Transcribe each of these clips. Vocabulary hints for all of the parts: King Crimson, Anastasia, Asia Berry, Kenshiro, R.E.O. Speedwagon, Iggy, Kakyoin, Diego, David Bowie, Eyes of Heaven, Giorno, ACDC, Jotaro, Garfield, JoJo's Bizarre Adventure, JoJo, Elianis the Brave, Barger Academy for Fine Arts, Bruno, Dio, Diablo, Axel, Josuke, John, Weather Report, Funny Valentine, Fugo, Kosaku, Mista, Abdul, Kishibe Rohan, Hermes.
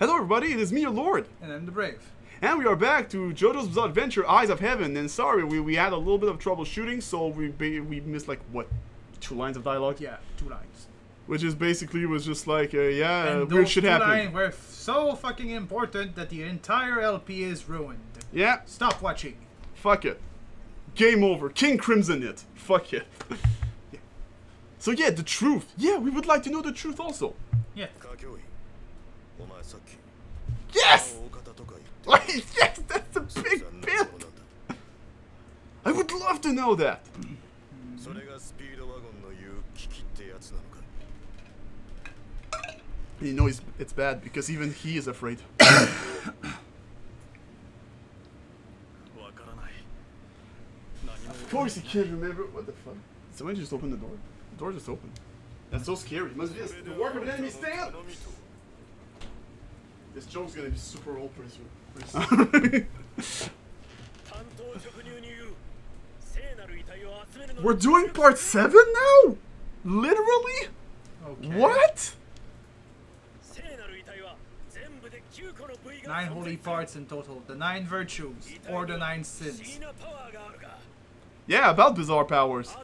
Hello everybody, it is me, your Lord. And I'm the Brave. And we are back to JoJo's Bizarre Adventure, Eyes of Heaven. And sorry, we had a little bit of trouble shooting, so we missed like, what, 2 lines of dialogue? Yeah, 2 lines. Which is basically was just like, yeah, and weird shit happened. And those 2 lines were so fucking important that the entire LP is ruined. Yeah. Stop watching. Fuck it. Game over. King Crimson it. Fuck it. Yeah. So yeah, the truth. Yeah, we would like to know the truth also. Yeah. Yes! Like, yes, that's a big build! I would love to know that! You know it's bad, because even he is afraid. Of course he can't remember. What the fuck? Did somebody just open the door? The door just opened. That's so scary. It must be the work of an enemy. Stay up! This joke's gonna be super old pretty soon. We're doing part 7 now? Literally? Okay. What? 9 holy parts in total. The 9 virtues or the 9 sins. Yeah, about bizarre powers.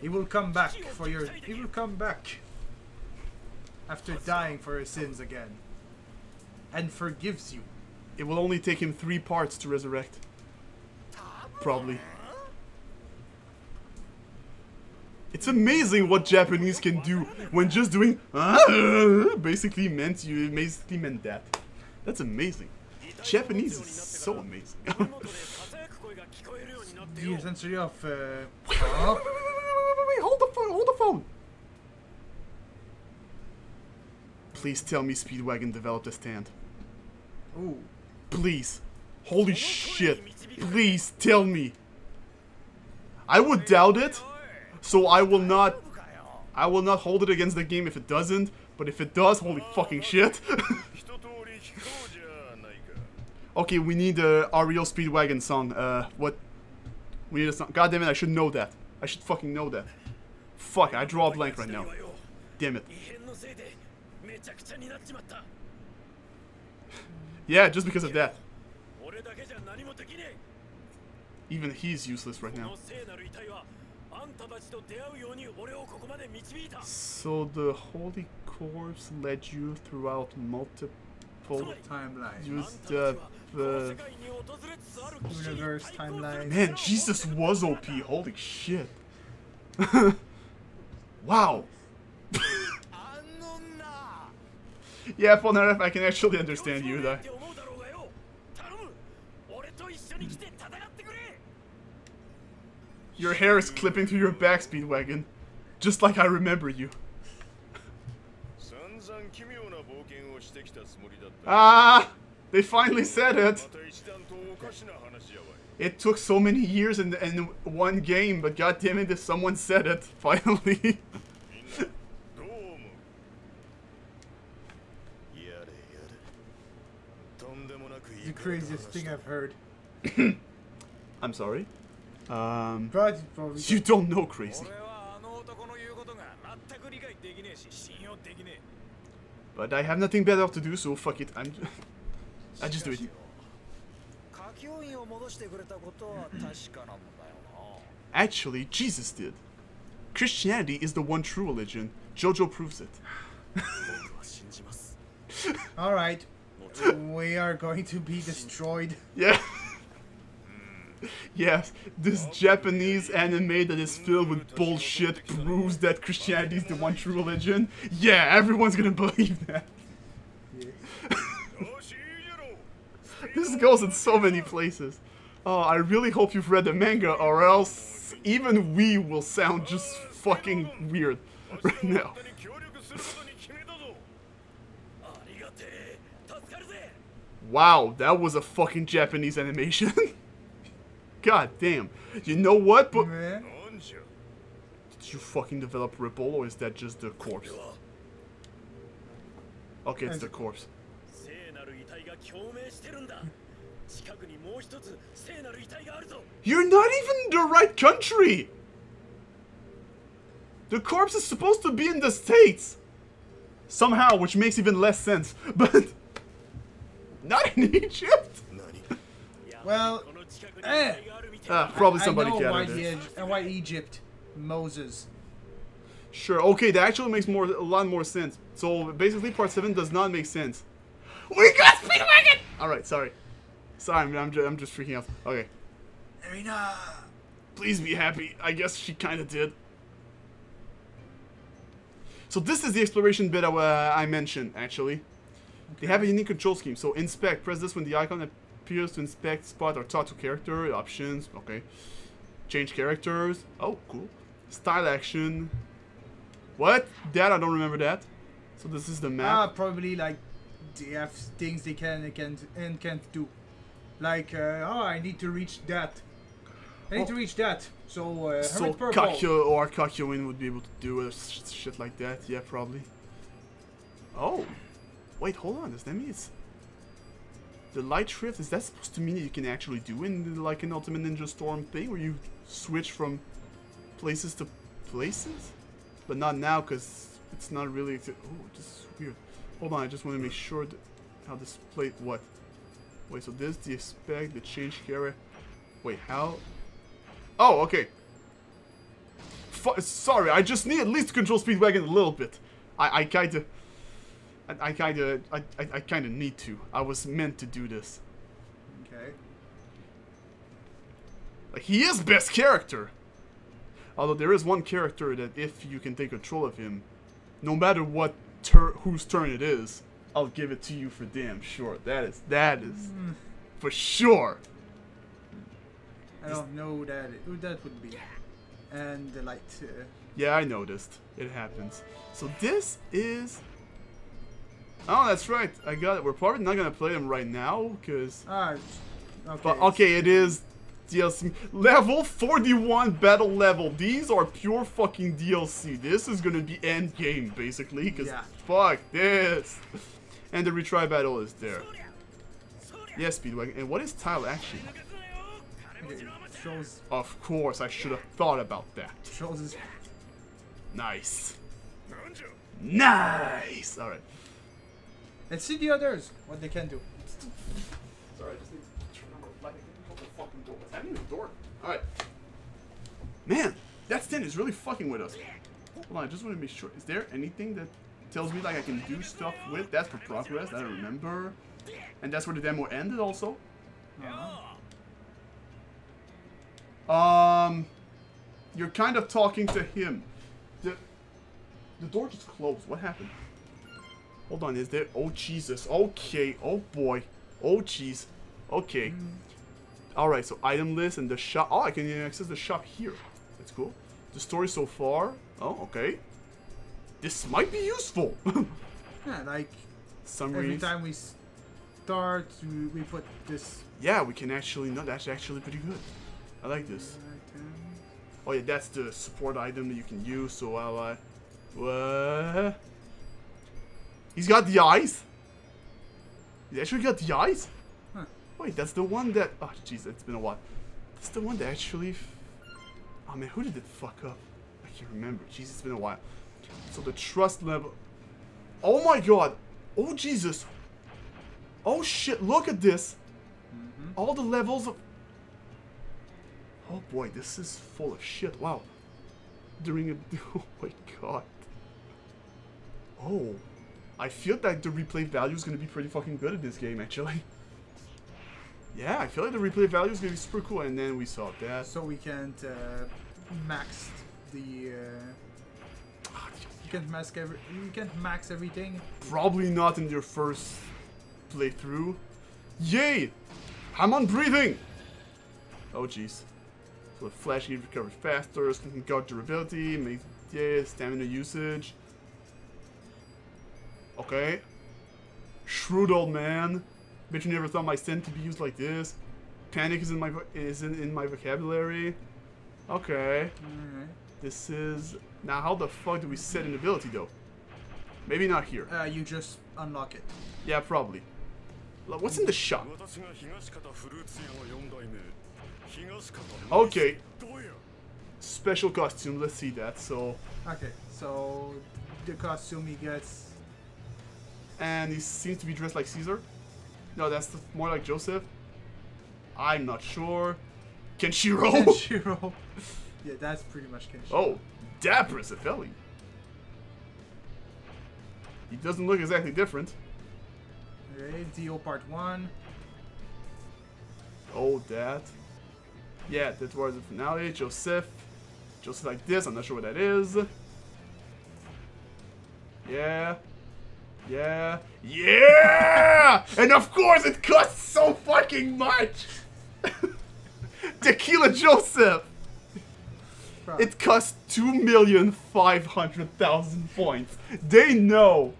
He will come back for your. He will come back after dying for your sins again, and forgives you. It will only take him 3 parts to resurrect. Probably. It's amazing what Japanese can do when just doing basically meant that. That's amazing. Japanese is so amazing. The sensory of wait, hold the phone. Please tell me Speedwagon developed a stand. Oh. Please. Holy shit. Please tell me. I would doubt it, so I will not hold it against the game if it doesn't, but if it does, holy fucking shit. Okay, we need a R.E.O. Speedwagon song. What? We need a song. God damn it, I should know that. I should fucking know that. Fuck, I draw a blank right now. Damn it. Yeah, just because of that. Even he's useless right now. So the holy corpse led you throughout multiple timelines. Used the universe timeline. Man, Jesus was OP. Holy shit. Wow. Yeah, Fonaref, I can actually understand you though. Your hair is clipping through your back, Speedwagon. Just like I remember you. Ah! They finally said it! It took so many years in one game, but goddammit if someone said it, finally. The craziest thing I've heard. I'm sorry? You don't know crazy. But I have nothing better to do, so fuck it. I just do it. Actually, Jesus did. Christianity is the one true religion. JoJo proves it. All right, we are going to be destroyed. Yeah. Yes, this Japanese anime that is filled with bullshit proves that Christianity is the one true religion. Yeah, everyone's gonna believe that. This goes in so many places. Oh, I really hope you've read the manga, or else even we will sound just fucking weird right now. Wow, that was a fucking Japanese animation. God damn. You know what? But did you fucking develop Ripple, or is that just the corpse? Okay, it's the corpse. You're not even in the right country! The corpse is supposed to be in the States! Somehow, which makes even less sense, but... Not in Egypt! Well... probably somebody gathered it. And why Egypt? Moses. Sure, okay, that actually makes a lot more sense. So, basically, part 7 does not make sense. We got Speedwagon! Alright, sorry. Sorry, I'm just freaking out. Okay. Arena! Please be happy. I guess she kinda did. So this is the exploration bit I mentioned, actually. Okay. They have a unique control scheme. So inspect. Press this when the icon appears to inspect, spot, or talk to character. Options. Okay. Change characters. Oh, cool. Style action. What? That? I don't remember that. So this is the map. Probably like they have things they can and can't do. Like, oh, I need to reach that. So, so Kakyo or Kakyoin would be able to do a shit like that. Yeah, probably. Oh, wait, hold on. Does that mean it's the light shrift? Is that supposed to mean you can actually do in like an Ultimate Ninja Storm thing, where you switch from places to places? But not now, cause it's not really. Oh, this is weird. Hold on, I just want to make sure how this played. What? Wait, so this the expect the change character. Wait, how? Oh, okay. Sorry, I just need at least to control Speedwagon a little bit. I kinda need to. I was meant to do this. Okay. Like, he is best character! Although there is one character that if you can take control of him, no matter what whose turn it is, I'll give it to you for damn sure. That is for sure. I don't know who that would be. And the light. Yeah, I noticed. It happens. So this is... Oh, that's right. I got it. We're probably not going to play them right now, because... okay. But, okay, it is DLC. Level 41 battle level. These are pure fucking DLC. This is going to be end game, basically, because fuck this. And the retry battle is there. Yeah, Speedwagon. And what is tile action? Shows. Of course, I should have thought about that. Shows his... Nice. Nice! Alright. Let's see the others, what they can do. Sorry, I just need to turn on the light. I can't open the fucking door. What's happening to the door? Alright. Man, that stand is really fucking with us. Hold on, I just want to make sure. Is there anything that tells me like I can do stuff with? That's for progress, I don't remember. And that's where the demo ended also. You're kind of talking to him. The door just closed. What happened? Hold on, is there? Oh, Jesus. Okay. Oh, boy. Oh, jeez. Okay. Alright, so item list and the shop. Oh, I can access the shop here. That's cool. The story so far. Oh, okay. This might be useful. Yeah, like... Summaries. Every time we start, we put this... Yeah, we can actually... No, that's actually pretty good. I like this. Oh yeah, that's the support item that you can use. So I'll, what? He's got the eyes? He actually got the eyes? Huh. Wait, that's the one that... Oh jeez, it's been a while. That's the one that actually... Oh man, who did it fuck up? I can't remember. Jeez, it's been a while. So the trust level... Oh my god! Oh Jesus! Oh shit, look at this! All the levels of... Oh boy, this is full of shit. Wow. Oh my god. Oh. I feel like the replay value is going to be pretty fucking good in this game, actually. Yeah, I feel like the replay value is going to be super cool. And then we saw that. So we can't max the... You can't max everything. Probably not in your first playthrough. Yay! I'm on breathing! Oh jeez. So the flash gauge recovers faster, can guard durability, makes stamina usage. Okay. Shrewd old man. Bet you never thought my stand could be used like this. Panic is in my vocabulary. Okay. Alright. This is now how the fuck do we set an ability though? Maybe not here. You just unlock it. Yeah, probably. Look, what's in the shop? Okay. Special costume, let's see that. So Okay, so the costume he gets. And he seems to be dressed like Caesar. No, that's more like Joseph. I'm not sure. Kenshiro? Kenshiro. Yeah, that's pretty much Kenshiro. Oh, dapper Zephyli. He doesn't look exactly different. Okay, Dio part 1. Oh, that. Yeah, that was the finale. Joseph. Joseph like this. I'm not sure what that is. Yeah. Yeah. Yeah! And of course it costs so fucking much! Tequila Joseph! Probably. It costs 2,500,000 points. They know.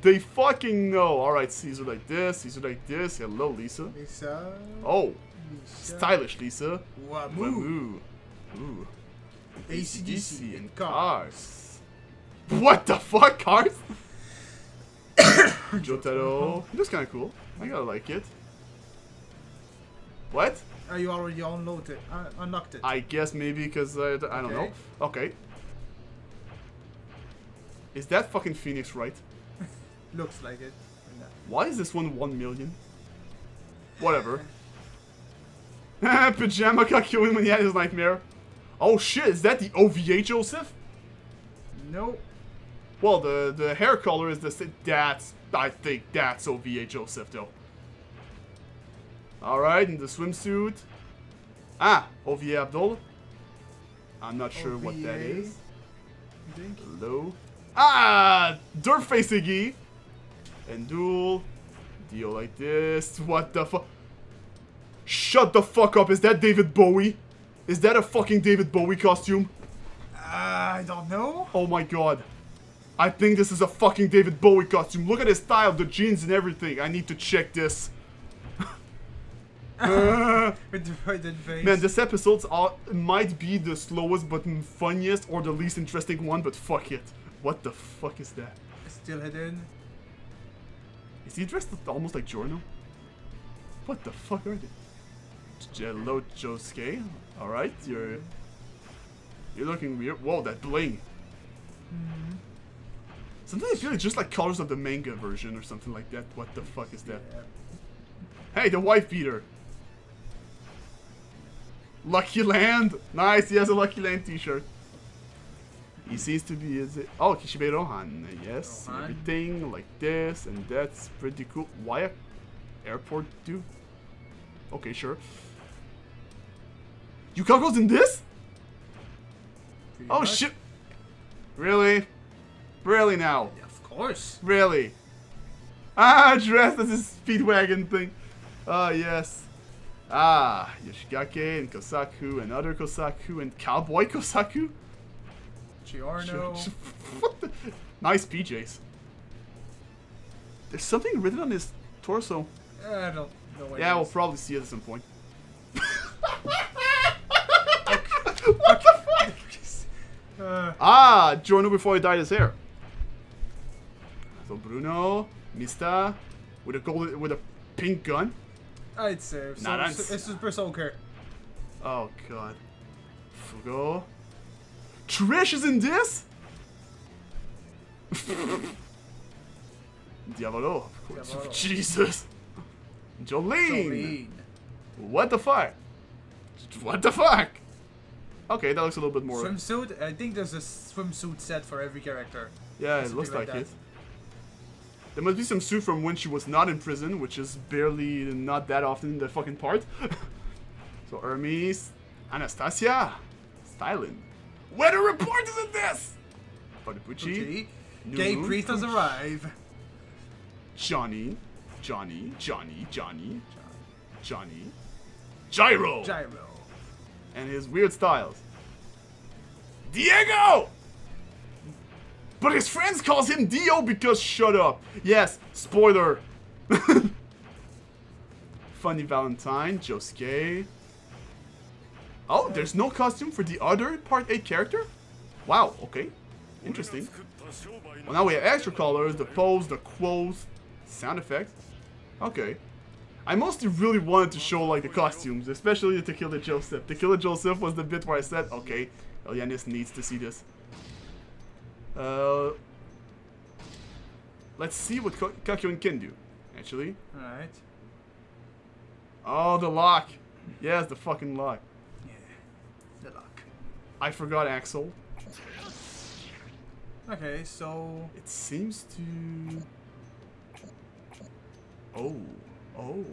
They fucking know. Alright, Caesar like this, Caesar like this. Hello, Lisa. Lisa. Oh. Lisa. Stylish, Lisa. Wamu. Ooh. ACDC and cars. What the fuck, cars? Jotaro. He looks kind of cool. I gotta like it. What? You already unlocked it. I guess maybe because I don't know. Okay. Is that fucking Phoenix right? Looks like it. No. Why is this one 1,000,000? Whatever. Pajama Kakyoin when he had his nightmare. Oh shit, is that the OVA Joseph? No. Well, the hair color is the... That's... I think that's OVA Joseph though. Alright, in the swimsuit. Ah, OVA Abdul. I'm not sure what that is. Hello. Ah! Dirtface Iggy! And Duel. Dio like this. What the fuck? Shut the fuck up. Is that David Bowie? Is that a fucking David Bowie costume? I don't know. Oh my god. I think this is a fucking David Bowie costume. Look at his style, the jeans and everything. I need to check this. With the face. Man, this episode might be the slowest but funniest or the least interesting one, but fuck it. What the fuck is that? Still hidden. Is he dressed almost like Giorno? What the fuck are they? Hello, Josuke. Alright, you're looking weird. Whoa, that bling. Mm-hmm. Sometimes I feel it's just like colors of the manga version or something like that. What the fuck is that? Yeah. Hey, the wife beater. Lucky Land. Nice, he has a Lucky Land t-shirt. He seems to be... Oh, Kishibe Rohan. Yes, Rohan. Everything like this, and that's pretty cool. Why a airport dude? Okay, sure. Yukako's in this? Pretty oh, shit. Really? Really now? Yeah, of course. Really? Ah, dressed as his Speedwagon thing. Ah, yes. Ah, Yoshikage and Kosaku and other Kosaku and Cowboy Kosaku? Giorno. Nice PJs. There's something written on his torso. I don't know what it is. We'll probably see it at some point. What the fuck? Giorno before he dyed his hair. So Bruno, Mista, with a pink gun. I'd say. It's Super Soaker. Oh god. Fugo. Trish is in this? Diablo, of course. Diablo. Jesus. Jolene. What the fuck? What the fuck? Okay, that looks a little bit more... Swimsuit? I think there's a swimsuit set for every character. Yeah, it looks like it. There must be some suit from when she was not in prison, which is barely not that often in the fucking part. So Hermes. Anastasia. Styling. Weather Report is in this! Padabuchi. Gay priest has arrived. Johnny. Johnny. Gyro! And his weird styles. Diego! But his friends calls him Dio because shut up. Yes, spoiler. Funny Valentine, Josuke. Oh, there's no costume for the other Part 8 character? Wow, okay. Interesting. Well, now we have extra colors, the pose, the quotes, sound effects. Okay. I mostly really wanted to show, like, the costumes, especially the Tequila Joseph. Tequila Joseph was the bit where I said, okay, Elianis needs to see this. Let's see what Kakyoin can do, actually. Alright. Oh, the lock. Yes, the fucking lock. Yeah, the lock. I forgot Axel. Okay, so... It seems to... Oh. Oh.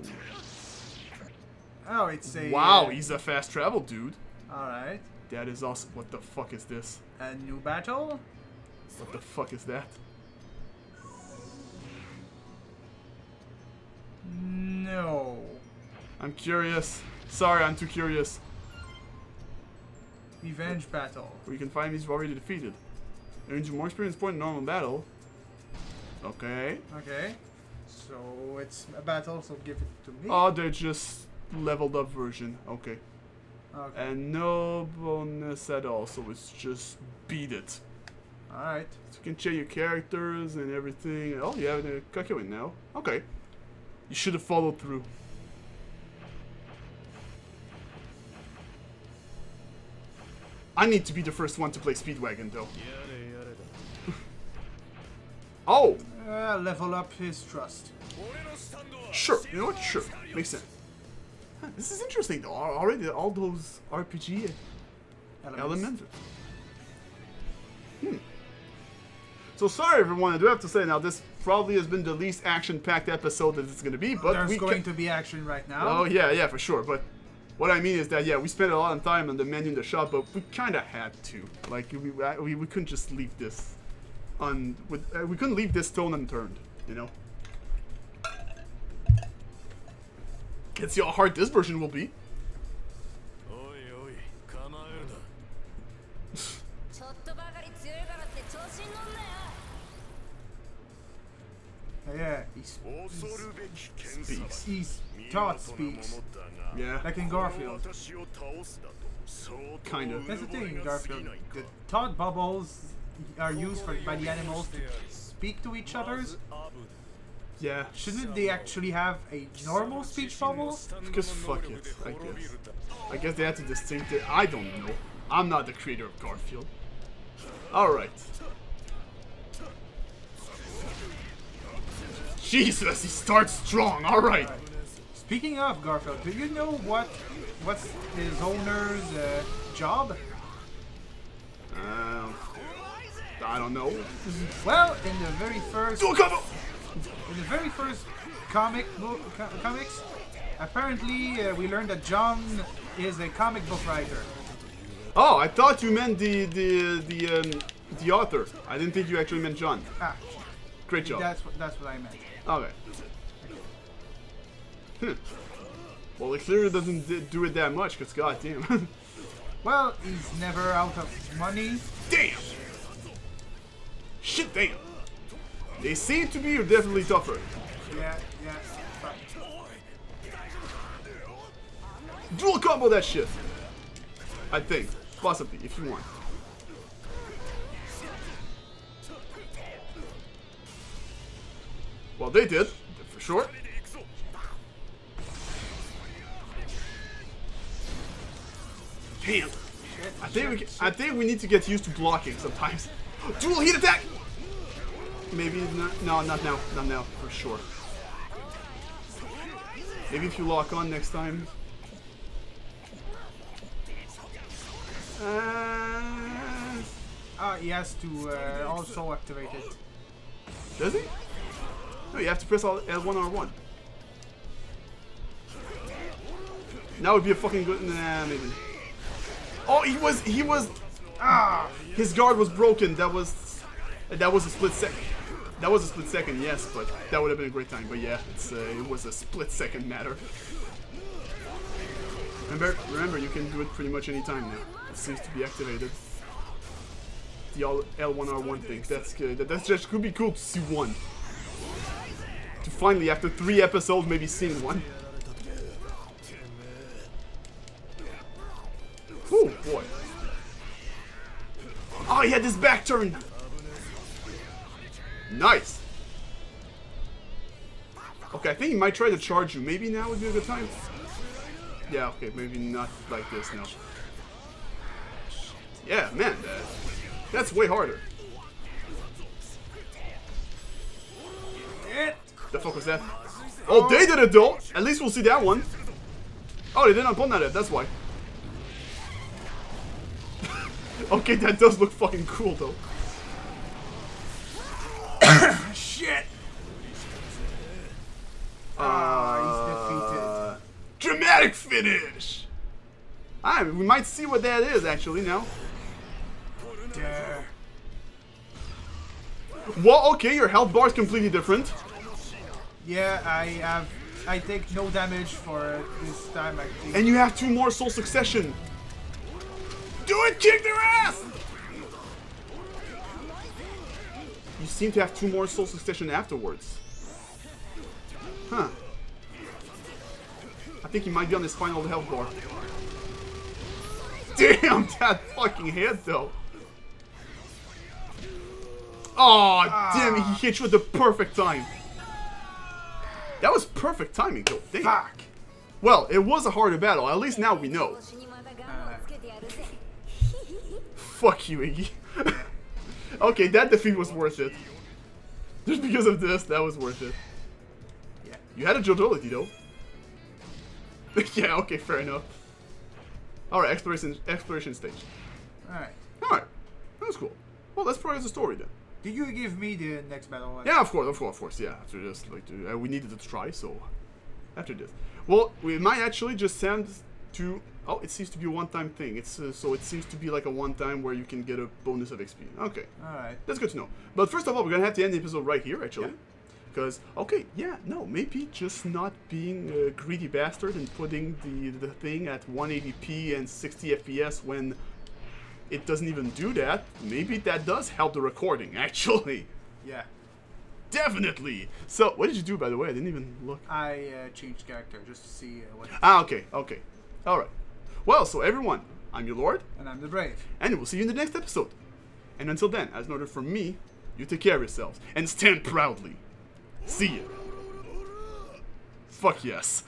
Oh, it's a... Wow, he's a fast travel dude. Alright. That is awesome. What the fuck is this? A new battle? What the fuck is that? No. I'm curious. Sorry, I'm too curious. Revenge battle. Where you can find these already defeated. Earns you more experience point in normal battle. Okay. Okay. So it's a battle, so give it to me. Oh, they're just leveled up version. Okay. Okay. And no bonus at all, so it's just beat it. Alright. So you can change your characters and everything. Oh, you have a Kakyoin now. Okay. You should have followed through. I need to be the first one to play Speedwagon, though. Oh! Level up his trust. Sure. You know what? Sure. Makes sense. Huh, this is interesting, though. Already all those RPG elements. Hmm. So sorry, everyone. I do have to say now, this probably has been the least action-packed episode that it's going to be. But there's going to be action right now. Oh, yeah, yeah, for sure. But what I mean is that, yeah, we spent a lot of time on the menu in the shop, but we kind of had to. Like, we couldn't just leave this on... we couldn't leave this stone unturned, you know? Let's see how hard this version will be. Yeah, he's Todd speaks. Yeah. Like in Garfield. Kind of. That's the thing in Garfield. The Todd bubbles are used by the animals to speak to each other. Yeah. Shouldn't they actually have a normal speech bubble? Because fuck it, I guess. I guess they had to distinct it. I don't know. I'm not the creator of Garfield. Alright. Jesus, he starts strong. All right. Speaking of Garfield, do you know what's his owner's job? I don't know. Well, in the very first comics, apparently we learned that John is a comic book writer. Oh, I thought you meant the author. I didn't think you actually meant John. Ah. Great job. That's what I meant. Okay. Well, it clearly doesn't do it that much, because goddamn. Well, he's never out of money. Damn! Shit, damn! They seem to be definitely tougher. Yeah. Dual combo that shit! I think. Possibly, if you want. Well, they did, for sure. Damn. I think we need to get used to blocking sometimes. Dual heat attack. Maybe not. No, not now. Not now, for sure. Maybe if you lock on next time. He has to also activate it. Does he? No, you have to press L1R1. That would be a fucking good... Nah, maybe. Oh, he was... Ah! His guard was broken. That was a split second. That was a split second, yes, but that would have been a great time. But yeah, it was a split second matter. Remember, you can do it pretty much any time now. It seems to be activated. The L1R1 thing. That's good. That's just could be cool to see one. Finally, after 3 episodes, maybe seen one. Oh boy! Oh, he had his back turned. Nice. Okay, I think he might try to charge you. Maybe now would be a good time. Yeah. Okay. Maybe not like this now. Yeah, man. That's way harder. The fuck was that? Oh, they did it though! At least we'll see that one. Oh, they did not Ponna it, that's why. Okay, that does look fucking cool though. Shit! Ah, he's defeated. Dramatic finish! Alright, we might see what that is actually now. Duh. Well, okay, your health bar is completely different. Yeah, I take no damage for this time, I think. And you have 2 more Soul Succession. Do it, kick their ass! You seem to have 2 more Soul Succession afterwards. Huh. I think he might be on his final health bar. Damn, that fucking hit, though. Oh, damn, he hit you at the perfect time. That was perfect timing, though. Damn. Fuck. Well, it was a harder battle. At least now we know. Fuck you, Iggy. Okay, that defeat was worth it. Just because of this, that was worth it. Yeah. You had a JoJolity, though. Yeah, okay, fair enough. Alright, exploration stage. Alright. Alright. That was cool. Well, let's progress the story, then. Did you give me the next battle? Yeah, of course, yeah. After this, like, we needed to try, so... After this. Well, we might actually just send to... Oh, it seems to be a one-time thing. It's so it seems to be like a one-time where you can get a bonus of XP. Okay. Alright. That's good to know. But first of all, we're gonna have to end the episode right here, actually. Because, yeah. Okay, yeah, no, maybe just not being a greedy bastard and putting the thing at 180p and 60 FPS when... it doesn't even do that. Maybe that does help the recording, actually. Yeah. Definitely. So, what did you do, by the way? I didn't even look. I changed character just to see what... Ah, okay, okay. All right. Well, so everyone, I'm your lord. And I'm the brave. And we'll see you in the next episode. And until then, as an order from me, you take care of yourselves and stand proudly. See ya. Fuck yes.